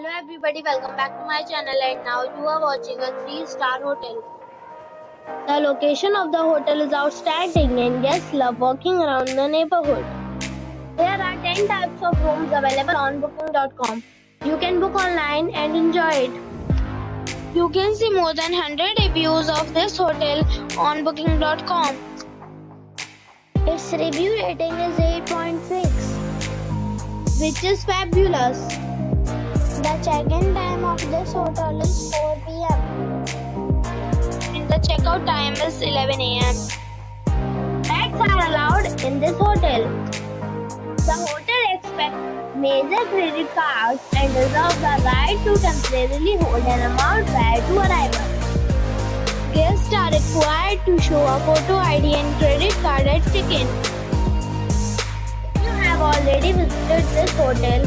Hello everybody, welcome back to my channel and now you are watching a 3-star hotel. The location of the hotel is outstanding and guests love walking around the neighborhood. There are 10 types of rooms available on booking.com. You can book online and enjoy it. You can see more than 100 reviews of this hotel on booking.com. Its review rating is 8.6, which is fabulous. The check-in time of this hotel is 4 p.m. and the check-out time is 11 a.m. Pets are allowed in this hotel. The hotel accepts major credit cards and reserves the right to temporarily hold an amount prior to arrival. Guests are required to show a photo ID and credit card at check-in. If you have already visited this hotel,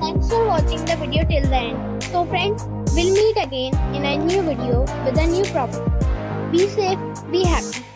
Thanks for watching the video till the end. So friends, we'll meet again in a new video with a new property. Be safe, be happy.